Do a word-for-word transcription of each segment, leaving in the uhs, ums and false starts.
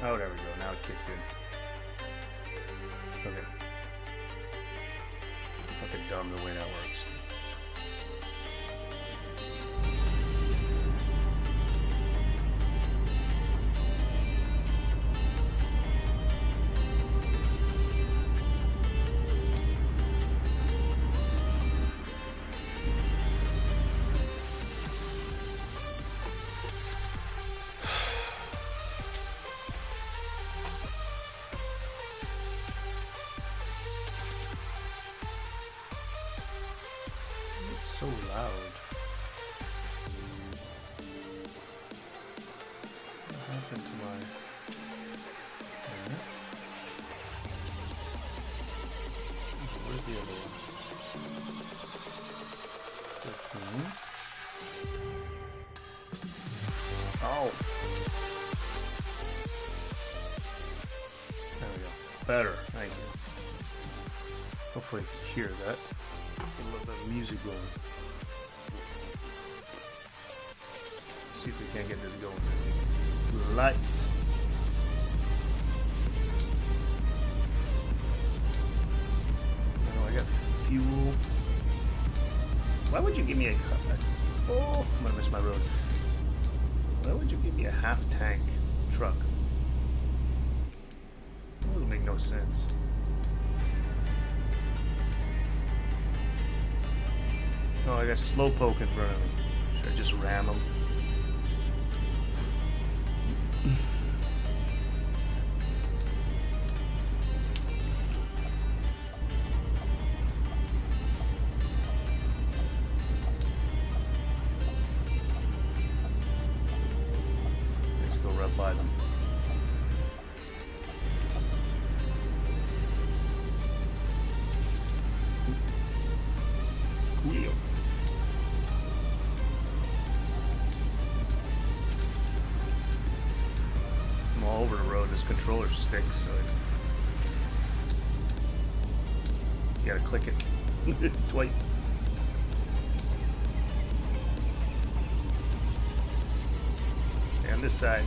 Oh, there we go. Now it kicked in. Okay. Fucking dumb the way that works. Mm-hmm. better. Thank you. Hopefully you can hear that. Get a little bit of music going. See if we can't get this going. Lights. I got fuel. Why would you give me a cup? Oh, I'm gonna miss my road. Why would you give me a half tank truck? That would make no sense. Oh, I got Slowpoke in front of me. Should I just ram him? Sticks, so you gotta click it twice. And this side.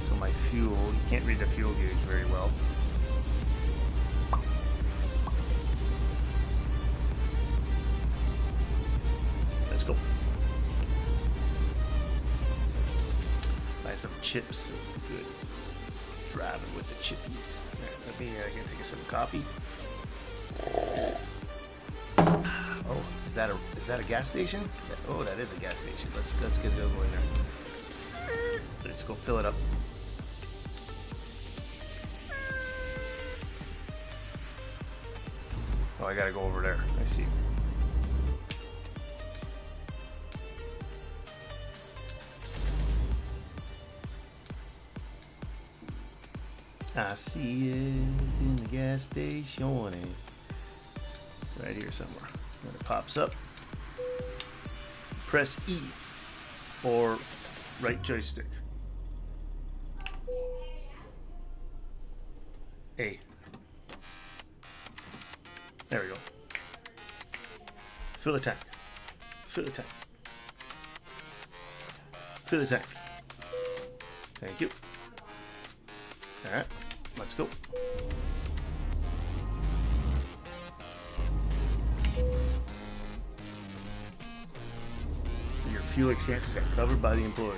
So my fuel, you can't read the fuel gauge very well. Chips, good. Driving with the chippies. Right, let me uh, get, get some coffee. Oh, is that a is that a gas station? Oh, that is a gas station. Let's let's get go in there. Let's go fill it up. Oh, I gotta go over there. I see. I see it in the gas station. Right here somewhere. When it pops up, press E or right joystick. A. There we go. Fill the tank. Fill the tank. Fill the tank. Thank you. Alright. Let's go. Your fuel expenses are covered by the employer.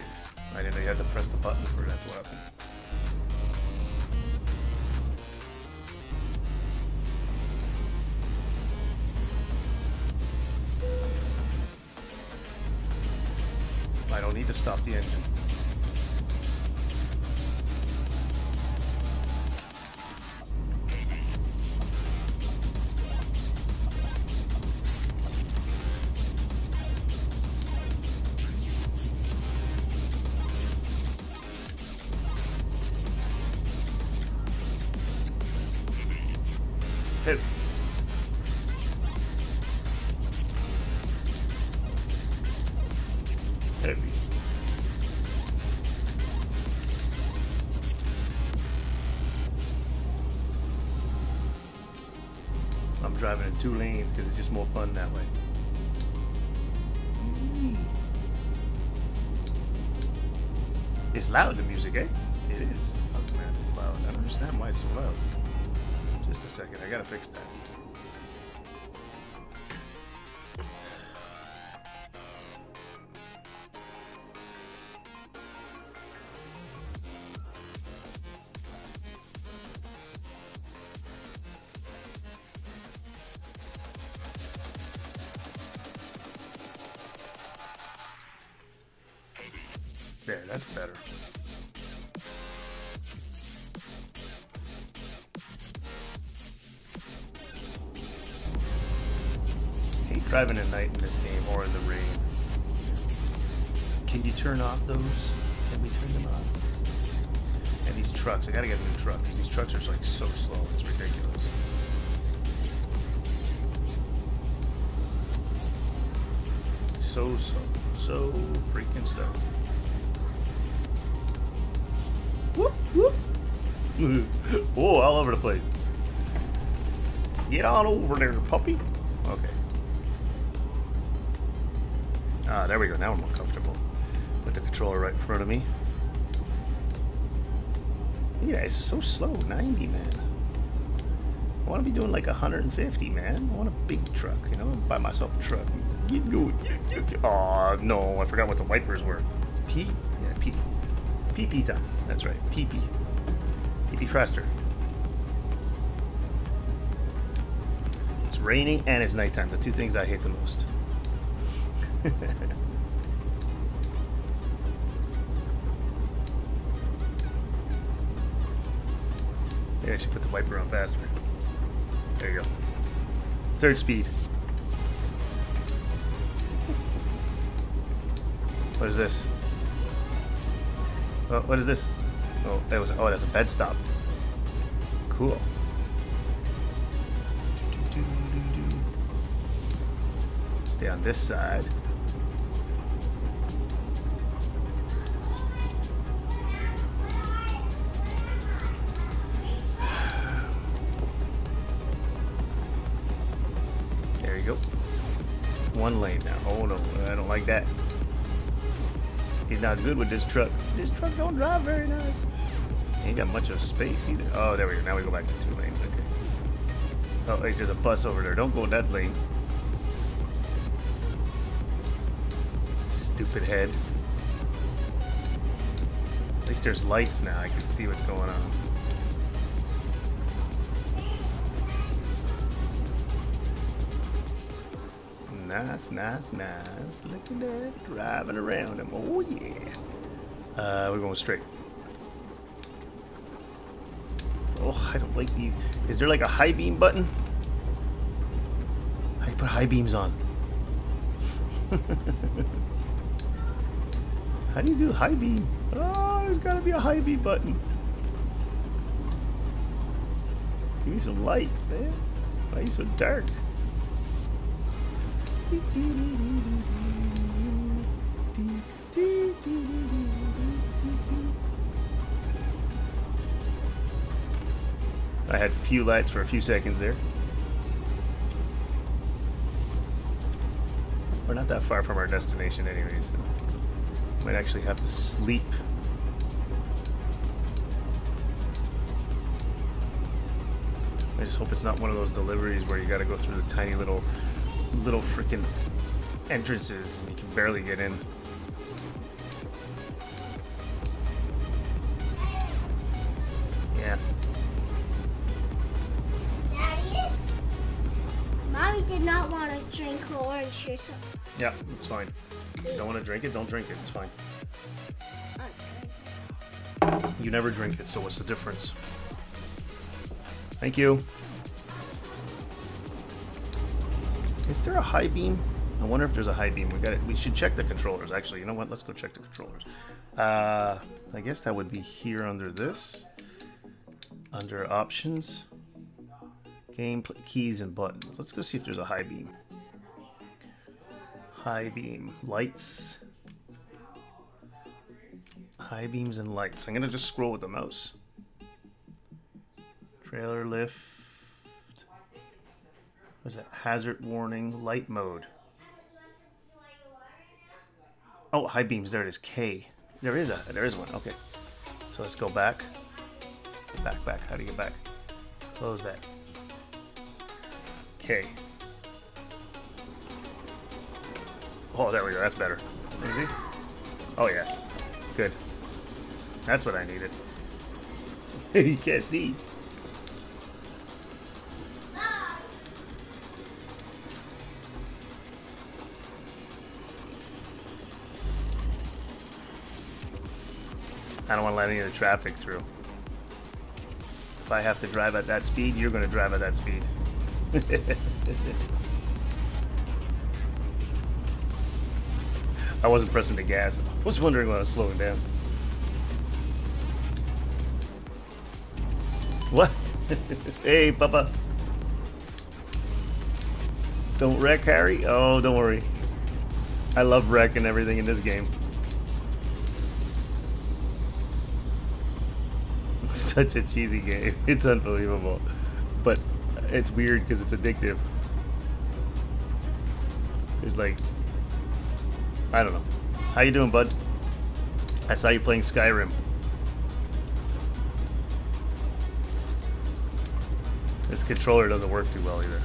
I didn't know you had to press the button for that to happen. I don't need to stop the engine. Two lanes because it's just more fun that way. Mm. It's loud, the music, eh? It is. Oh man, it's loud. I don't understand why it's so loud. Just a second, I gotta fix that. Driving at night in this game or in the rain. Can you turn off those? Can we turn them off? And these trucks, I gotta get a new truck because these trucks are like so slow, it's ridiculous. So slow, so freaking stuff. Whoop, whoop. Whoa, all over the place. Get on over there, puppy. Okay. Ah, there we go. Now I'm more comfortable. Put the controller right in front of me. Yeah, it's so slow. ninety, man. I want to be doing like a hundred and fifty, man. I want a big truck, you know? Buy myself a truck. Keep going. Aw, oh, no. I forgot what the wipers were. Pee? Yeah, pee. Pee-pee time. That's right. Pee-pee. Pee-pee faster. It's raining and it's nighttime. The two things I hate the most. Maybe I should put the wiper on faster. There you go. Third speed. What is this? Oh, what is this? Oh, that was oh, that's a bed stop. Cool. Stay on this side. One lane now. Oh no, I don't like that. He's not good with this truck. This truck don't drive very nice. Ain't got much of space either. Oh, there we go. Now we go back to two lanes. Okay. Oh, wait, there's a bus over there. Don't go that lane. Stupid head. At least there's lights now. I can see what's going on. Nice, nice, nice. Look at that. Driving around him. Oh, yeah. Uh, we're going straight. Oh, I don't like these. Is there like a high beam button? I put high beams on. How do you do high beam? Oh, there's got to be a high beam button. Give me some lights, man. Why are you so dark? I had few lights for a few seconds there. We're not that far from our destination anyways, so might actually have to sleep. I just hope it's not one of those deliveries where you gotta go through the tiny little little freaking entrances. You can barely get in. Yeah. Daddy? Mommy did not want to drink orange juice. Yeah, it's fine. You don't want to drink it? Don't drink it. It's fine. You never drink it, so what's the difference? Thank you. Is there a high beam? I wonder if there's a high beam. We got it. We should check the controllers. Actually, you know what? Let's go check the controllers. Uh, I guess that would be here under this, under options, game keys and buttons. Let's go see if there's a high beam. High beam lights. High beams and lights. I'm gonna just scroll with the mouse. Trailer lift. What is that? Hazard warning, light mode. Oh, high beams. There it is. K. There is a. There is one. Okay. So let's go back. Back, back. How do you get back? Close that. K. Oh, there we go. That's better. Easy. Oh yeah. Good. That's what I needed. You can't see. I don't want to let any of the traffic through. If I have to drive at that speed, you're going to drive at that speed. I wasn't pressing the gas. I was wondering when I was slowing down. What? Hey, Papa. Don't wreck, Harry. Oh, don't worry. I love wreck and everything in this game. such a cheesy game. It's unbelievable. But it's weird because it's addictive. There's like... I don't know. How you doing, bud? I saw you playing Skyrim. This controller doesn't work too well either.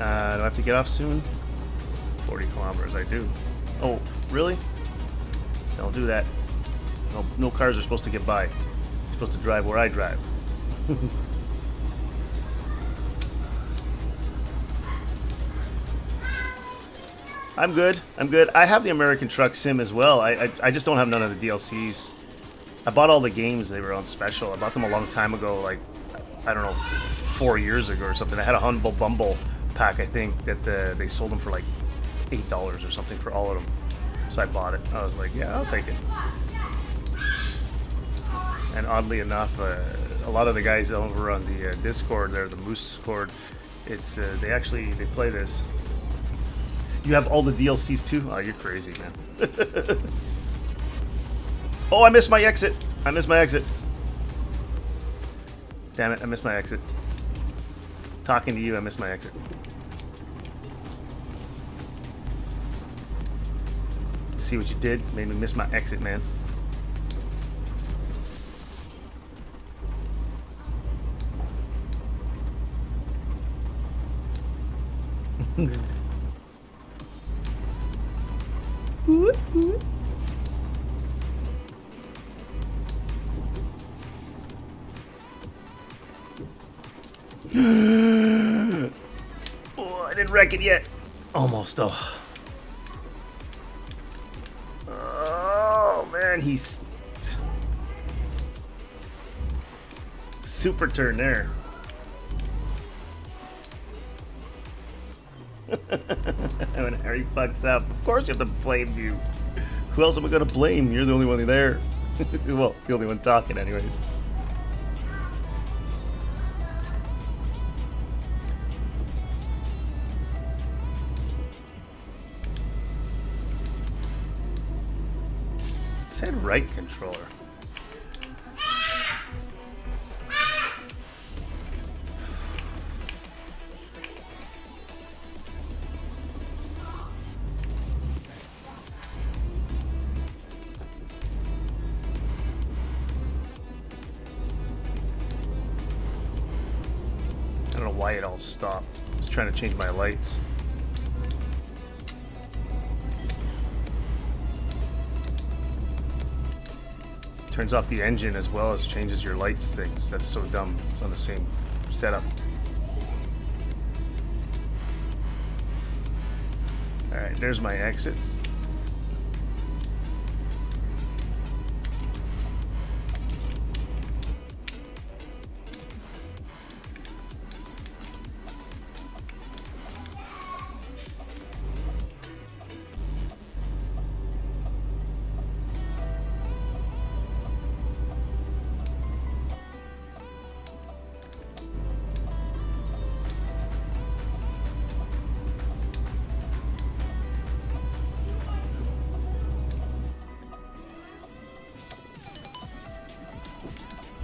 Uh, do I have to get off soon? forty kilometers, I do. Oh, really? Don't do that. No, no cars are supposed to get by. You're supposed to drive where I drive. I'm good. I'm good. I have the American Truck Sim as well. I, I I just don't have none of the D L Cs. I bought all the games. They were on special. I bought them a long time ago, like, I don't know, four years ago or something. I had a Humble Bumble pack, I think, that the, they sold them for like eight dollars or something for all of them. So I bought it. I was like, yeah, I'll take it. And oddly enough, uh, a lot of the guys over on the uh, Discord there, the Moose Discord, it's, uh, they actually, they play this. You have all the D L Cs too? Oh, you're crazy, man. Oh, I missed my exit. I missed my exit. Damn it, I missed my exit. Talking to you, I missed my exit. See what you did? Made me miss my exit, man. Oh, I didn't wreck it yet. Almost though. Oh man, he's super turn there. When Harry fucks up, of course you have to blame you. Who else am I gonna blame? You're the only one there. Well, the only one talking, anyways. It said right controller. Why it all stopped. I was trying to change my lights. Turns off the engine as well as changes your lights things. That's so dumb. It's on the same setup. Alright, there's my exit.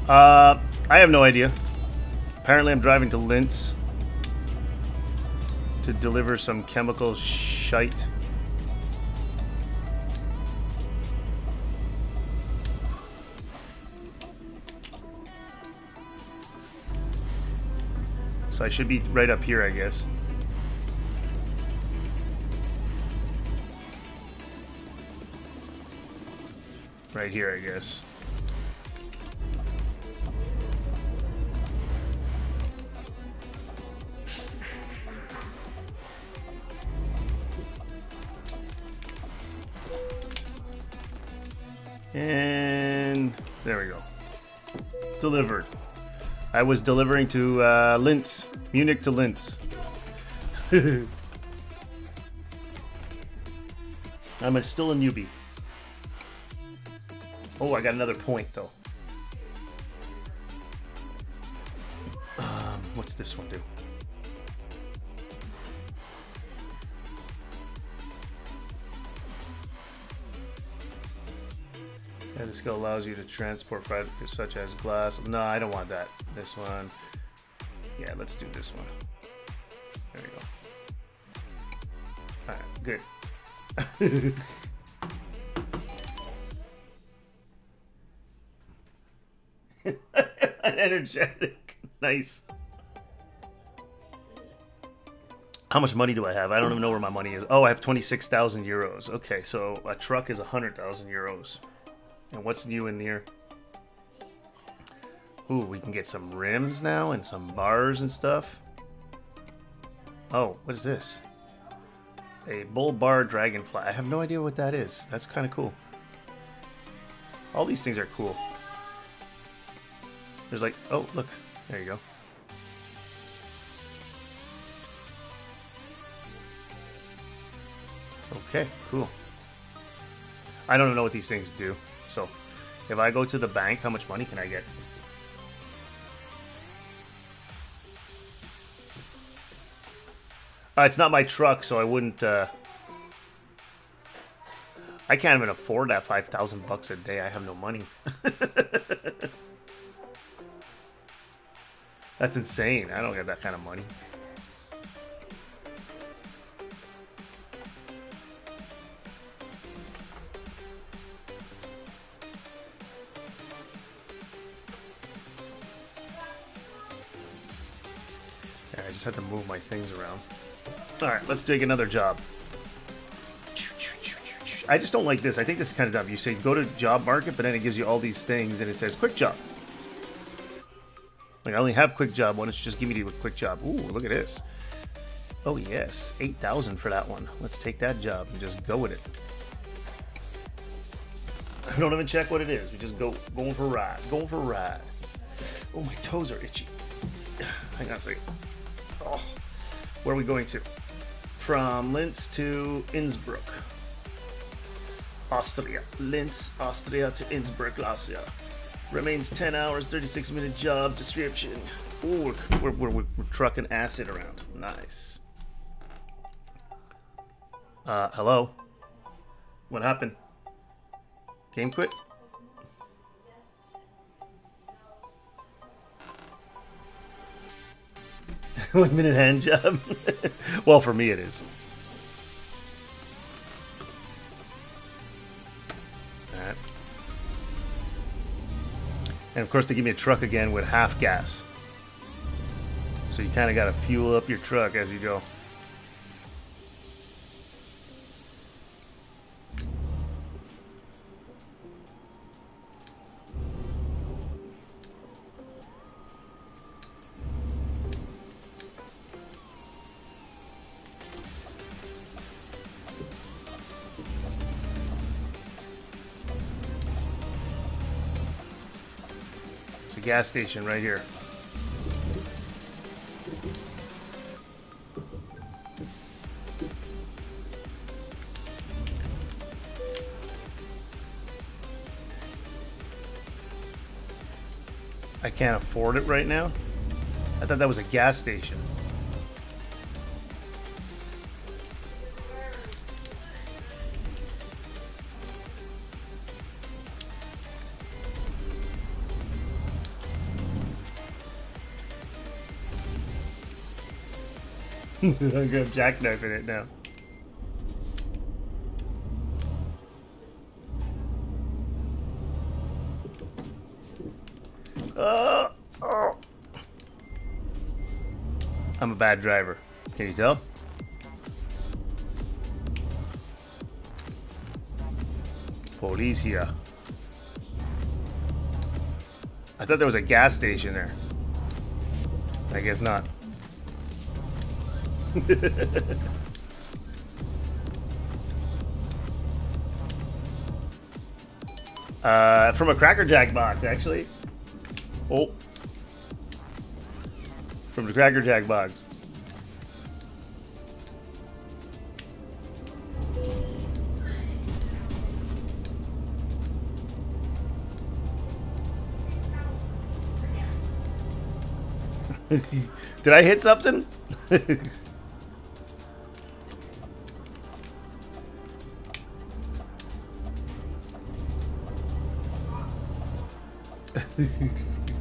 Uh, I have no idea. Apparently I'm driving to Linz to deliver some chemical shite. So I should be right up here, I guess. Right here, I guess. And there we go. Delivered. I was delivering to uh, Linz, Munich to Linz. I'm a, still a newbie. Oh, I got another point though. Um, what's this one do? And the skill allows you to transport fibers such as glass. No, I don't want that. This one. Yeah, let's do this one. There we go. All right, good. Energetic. Nice. How much money do I have? I don't even know where my money is. Oh, I have twenty-six thousand euros. Okay, so a truck is one hundred thousand euros. And what's new in here? Ooh, we can get some rims now and some bars and stuff. Oh, what is this? A bull bar dragonfly. I have no idea what that is. That's kind of cool. All these things are cool. There's like, oh, look. There you go. Okay, cool. I don't know what these things do. So, if I go to the bank, how much money can I get? Uh, it's not my truck, so I wouldn't... Uh, I can't even afford that five thousand bucks a day. I have no money. That's insane. I don't get that kind of money. Had to move my things around. All right, let's dig another job. I just don't like this. I think this is kind of dumb. You say go to job market, but then it gives you all these things and it says quick job. Like, I only have quick job. Why don't you just give me the quick job? Ooh, look at this. Oh yes, eight thousand for that one. Let's take that job and just go with it. I don't even check what it is. We just go going for a ride. Going for a ride. Oh, my toes are itchy. Hang on a second. Oh, where are we going to? From Linz to Innsbruck, Austria. Linz, Austria to Innsbruck, Austria. Remains ten hours, thirty-six minute job description. Ooh, we're, we're, we're, we're trucking acid around. Nice. Uh, hello? What happened? Game quit? One minute hand job. Well, for me it is. Alright. And of course they give me a truck again with half gas. So you kind of got to fuel up your truck as you go. Gas station right here. I can't afford it right now. I thought that was a gas station. I'm going to jackknife in it now. Uh, oh. I'm a bad driver. Can you tell? Police here. I thought there was a gas station there. I guess not. uh, from a Cracker Jack box, actually. Oh, from the Cracker Jack box. Did I hit something?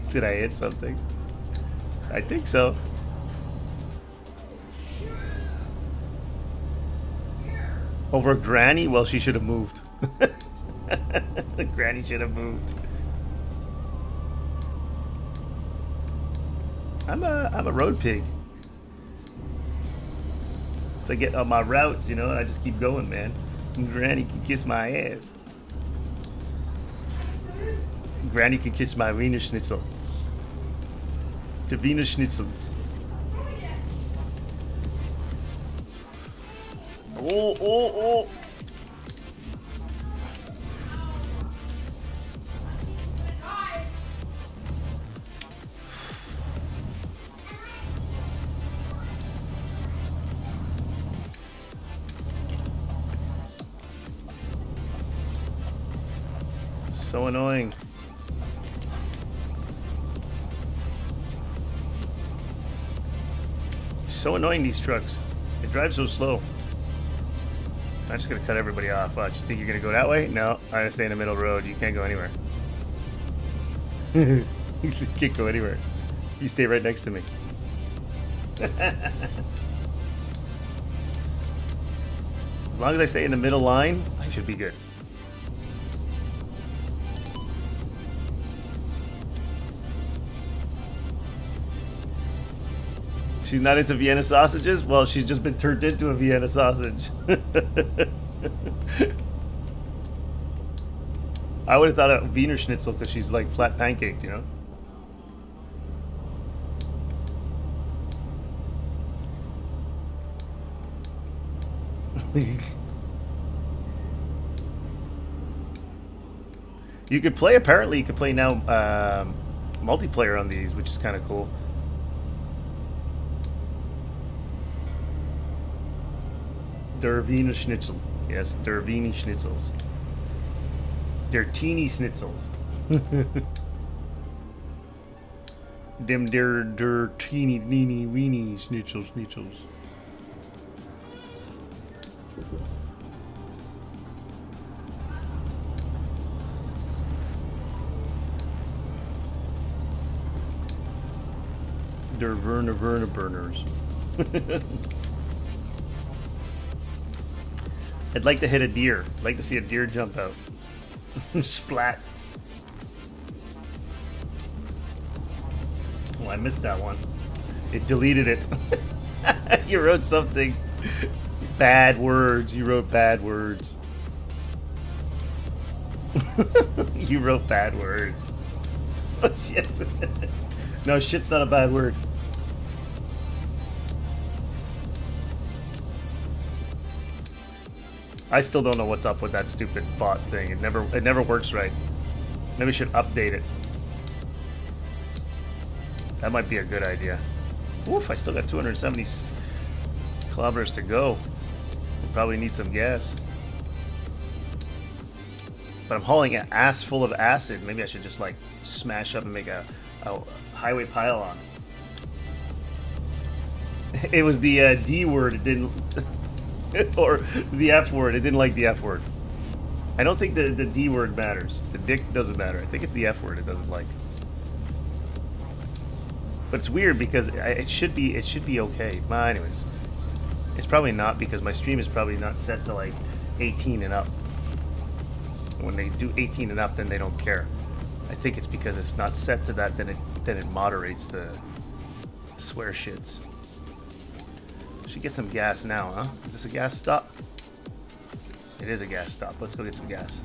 Did I hit something? I think so. Over Granny? Well, she should have moved. Granny should have moved. I'm a I'm a road pig. So I get on my routes, you know, and I just keep going, man. And Granny can kiss my ass. Granny can kiss my Wiener schnitzel. The Wiener schnitzels. Oh, oh, oh. So annoying. So annoying, these trucks. They drive so slow. I'm just gonna cut everybody off. Watch. You think you're gonna go that way? No, I'm gonna stay in the middle road. You can't go anywhere. You can't go anywhere. You stay right next to me. As long as I stay in the middle line, I should be good. She's not into Vienna sausages? Well, she's just been turned into a Vienna sausage. I would have thought of Wiener schnitzel because she's like flat pancaked, you know? You could play, apparently you could play now um, multiplayer on these, which is kind of cool. Der Wiener schnitzel. Yes, der Wiener schnitzels. Der teeny schnitzels. Them der der teeny neeny weeny schnitzel schnitzels. Der Werner Werner burners. I'd like to hit a deer. I'd like to see a deer jump out. Splat. Oh, I missed that one. It deleted it. You wrote something. Bad words. You wrote bad words. You wrote bad words. Oh, shit. No, shit's not a bad word. I still don't know what's up with that stupid bot thing. It never it never works right. Maybe we should update it. That might be a good idea. Oof, I still got two hundred seventy kilometers to go. Probably need some gas. But I'm hauling an ass full of acid. Maybe I should just like smash up and make a, a highway pile on. It was the uh, D word, it didn't... Or the F word. It didn't like the F word. I don't think the, the D word matters. The dick doesn't matter. I think it's the F word it doesn't like. But it's weird because it should be it should be okay. Well, anyways, it's probably not because my stream is probably not set to like eighteen and up. When they do eighteen and up, then they don't care. I think it's because it's not set to that. Then it then it moderates the swear shits. Should get some gas now, huh? Is this a gas stop? It is a gas stop. Let's go get some gas.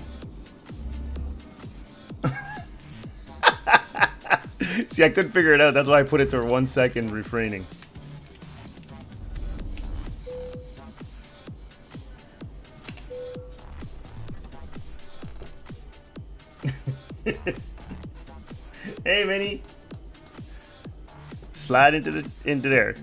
See, I couldn't figure it out. That's why I put it to one second refraining. Hey, Minnie. Slide into the into there.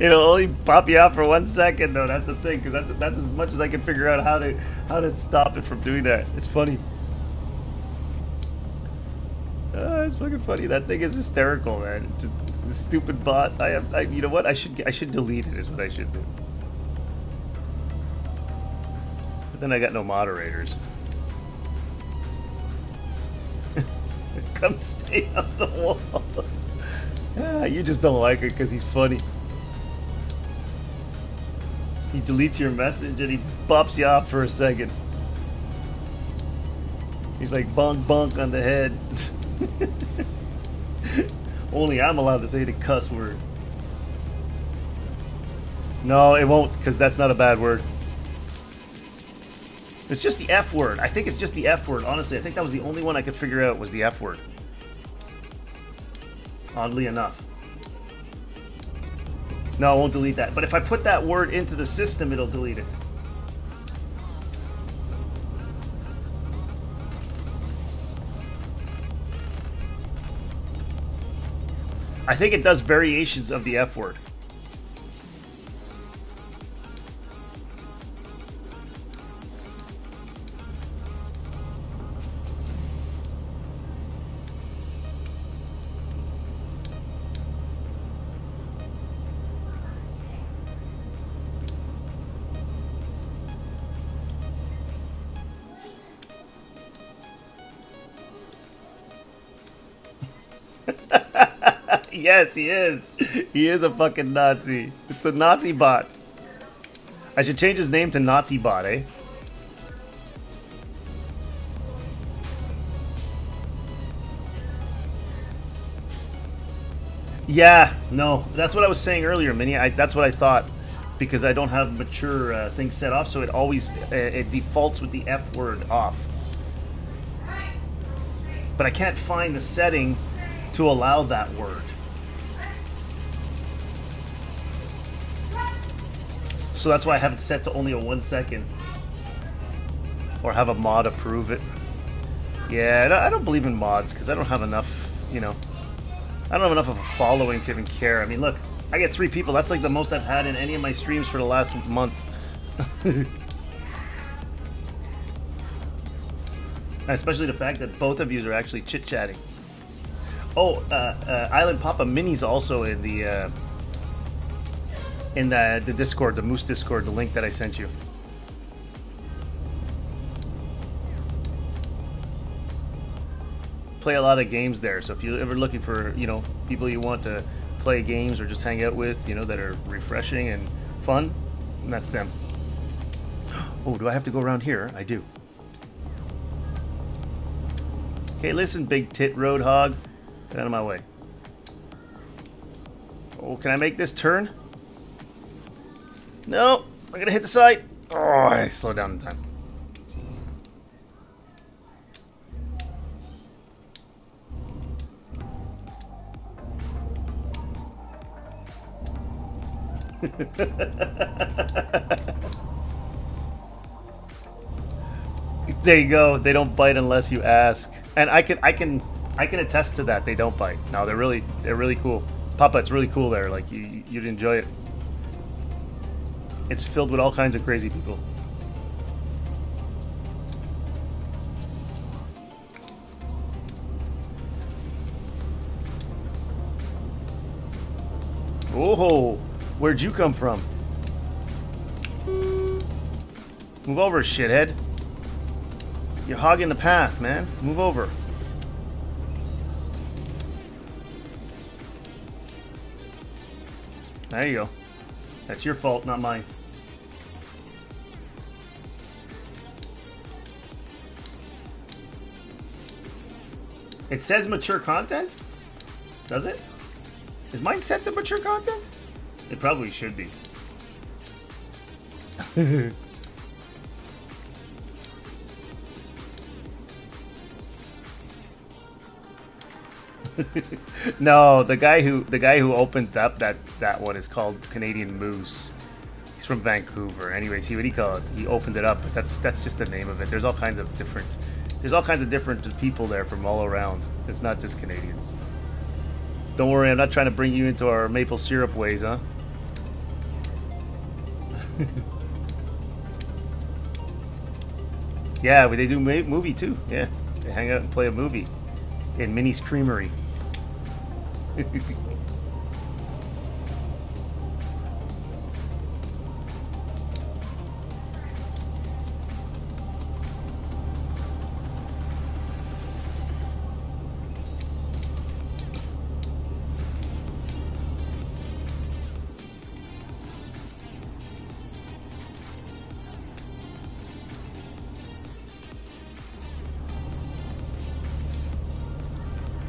It'll only pop you out for one second, though. That's the thing, because that's that's as much as I can figure out how to how to stop it from doing that. It's funny. Uh, it's fucking funny. That thing is hysterical, man. Just the stupid bot. I have. I, you know what? I should. I should delete it. Is what I should do. But then I got no moderators. Come stay on the wall. Ah, you just don't like it because he's funny. He deletes your message and he bops you off for a second. He's like bonk bonk on the head. Only I'm allowed to say the cuss word. No, it won't, because that's not a bad word. It's just the F word. I think it's just the F word. Honestly, I think that was the only one I could figure out was the F word. Oddly enough. No, I won't delete that. But if I put that word into the system, it'll delete it. I think it does variations of the F word. Yes, he is. He is a fucking Nazi. It's the Nazi bot. I should change his name to Nazi bot, eh? Yeah, no. That's what I was saying earlier, Minnie. I, that's what I thought. Because I don't have mature uh, things set off, so it always uh, it defaults with the F word off. But I can't find the setting to allow that word. So that's why I have it set to only a one second. Or have a mod approve it. Yeah, I don't believe in mods because I don't have enough, you know. I don't have enough of a following to even care. I mean, look, I get three people. That's like the most I've had in any of my streams for the last month. Especially the fact that both of you are actually chit-chatting. Oh, uh, uh, Island Papa Minnie's also in the... Uh, in the, the Discord, the Moose Discord, the link that I sent you. Play a lot of games there, so if you're ever looking for, you know, people you want to play games or just hang out with, you know, that are refreshing and fun, that's them. Oh, do I have to go around here? I do. Okay, listen, big tit road hog. Get out of my way. Oh, can I make this turn? No, I'm going to hit the side. Oh, I slowed down in time. There you go. They don't bite unless you ask. And I can I can I can attest to that. They don't bite. No, they're really they're really cool. Papa, it's really cool there. Like you you'd enjoy it. It's filled with all kinds of crazy people. Oh, where'd you come from? Move over, shithead. You're hogging the path, man. Move over. There you go. That's your fault, not mine. It says mature content? Does it? Is mine set to mature content? It probably should be. No, the guy who the guy who opened up that that one is called Canadian Moose. He's from Vancouver. Anyways, he what he called it. He opened it up, but that's that's just the name of it. There's all kinds of different. There's all kinds of different people there from all around. It's not just Canadians. Don't worry, I'm not trying to bring you into our maple syrup ways, huh? Yeah, they do movie too. Yeah, they hang out and play a movie in Minnie's Creamery.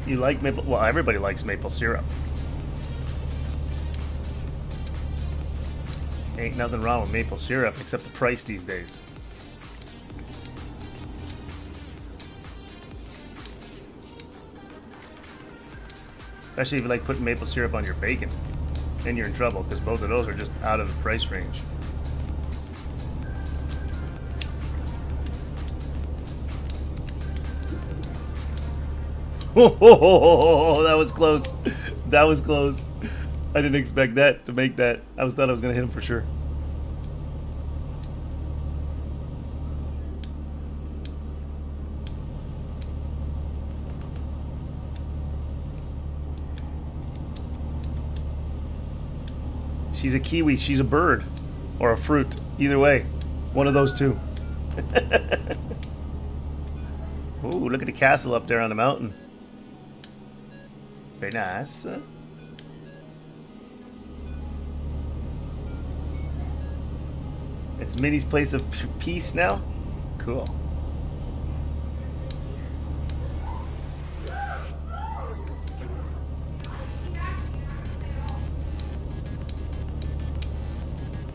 You like maple? Well, everybody likes maple syrup. Ain't nothing wrong with maple syrup except the price these days. Especially if you like putting maple syrup on your bacon, then you're in trouble because both of those are just out of the price range. Oh, that was close. That was close. I didn't expect that to make that. I was thought I was gonna hit him for sure. She's a kiwi, she's a bird, or a fruit. Either way, one of those two. Ooh, look at the castle up there on the mountain. Very nice. It's Minnie's place of peace now? Cool.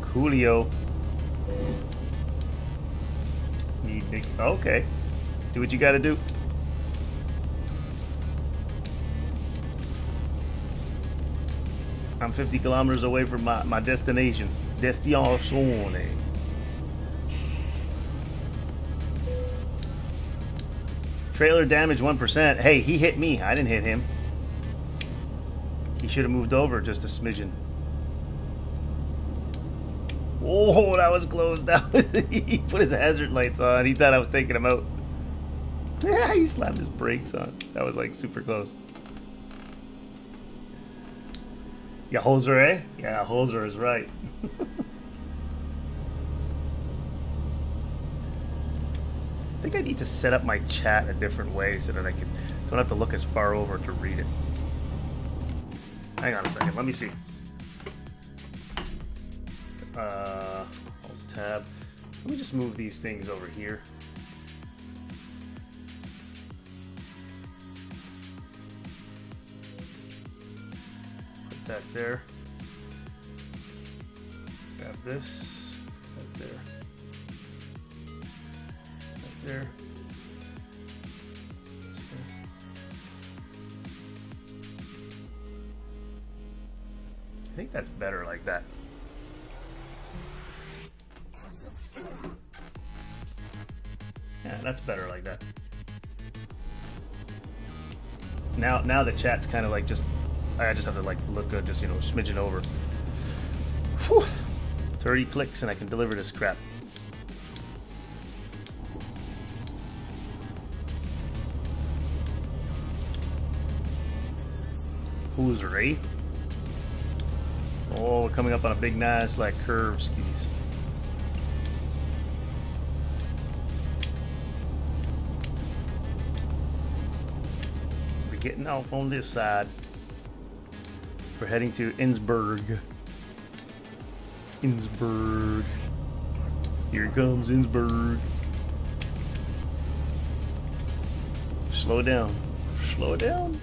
Coolio. Need big. Okay. Do what you gotta do. I'm fifty kilometers away from my, my destination. Destination. Trailer damage one percent. Hey, he hit me. I didn't hit him. He should have moved over just a smidgen. Oh, that was close. That was, he put his hazard lights on. He thought I was taking him out. Yeah, he slammed his brakes on. That was like super close. Yeah, Holzer, eh? Yeah, Holzer is right. I think I need to set up my chat a different way so that I can don't have to look as far over to read it. Hang on a second, let me see. Uh, alt tab. Let me just move these things over here. That there. Grab this. That there. That there. This I think that's better like that. Yeah, that's better like that. Now, now the chat's kind of like just. I just have to like look good, just you know, smidge it over. Whew. thirty clicks and I can deliver this crap. Who's ready? Oh, we're coming up on a big nice like curve skis. We're getting off on this side. We're heading to Innsbruck. Innsbruck. Here comes Innsbruck. Slow down. Slow down.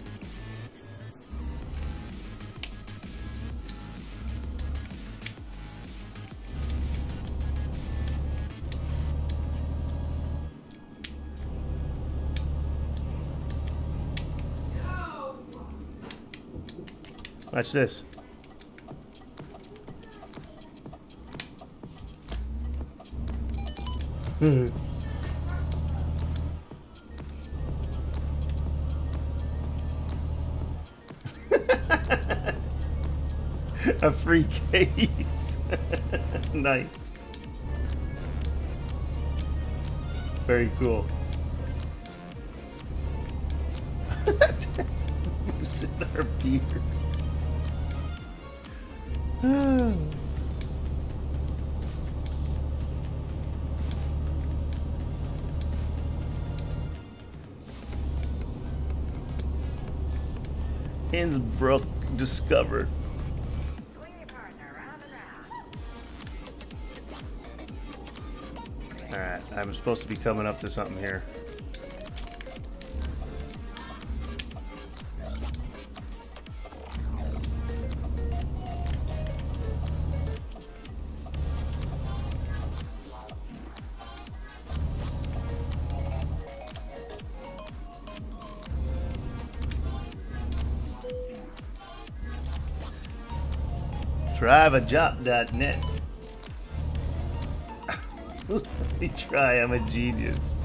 Watch this. Hmm. A free case. Nice. Very cool. Moose in our beer. Innsbruck discovered. Alright, I'm supposed to be coming up to something here. drive a job dot net. Let me try, I'm a genius.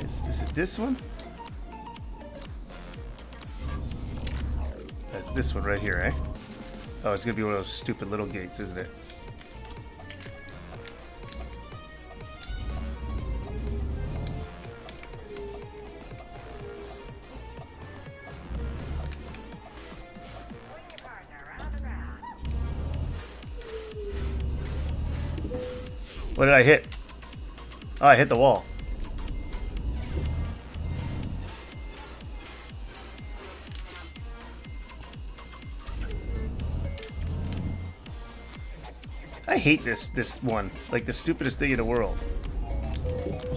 Is, is it this one? That's this one right here, eh? Oh, it's gonna be one of those stupid little gates, isn't it? What did I hit? Oh, I hit the wall. I hate this this one. Like the stupidest thing in the world.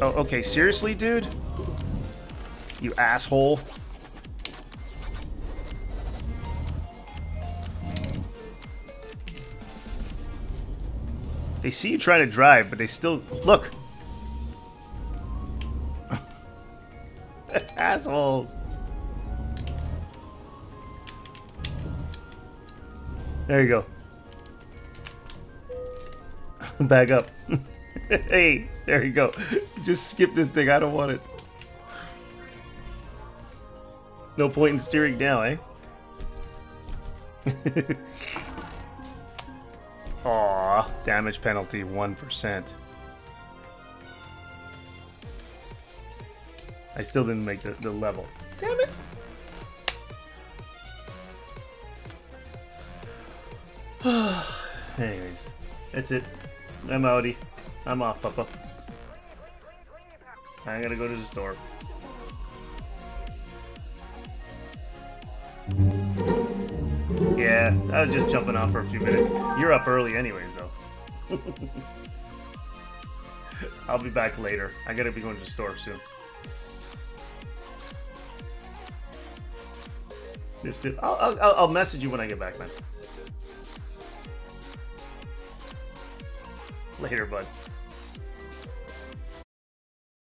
Oh, okay, seriously, dude? You asshole. They see you try to drive, but they still look. Asshole. There you go. Back up. Hey, there you go. Just skip this thing. I don't want it. No point in steering now, eh? Aw, damage penalty one percent. I still didn't make the, the level. Damn it! Anyways, that's it. I'm outie. I'm off, Papa. I'm gonna go to the store. Yeah, I was just jumping off for a few minutes. You're up early anyways, though. I'll be back later. I gotta be going to the store soon. Snip, snip. I'll, I'll, I'll message you when I get back, man. Later, bud.